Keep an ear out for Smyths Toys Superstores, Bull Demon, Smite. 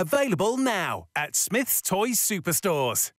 Available now at Smyths Toys Superstores.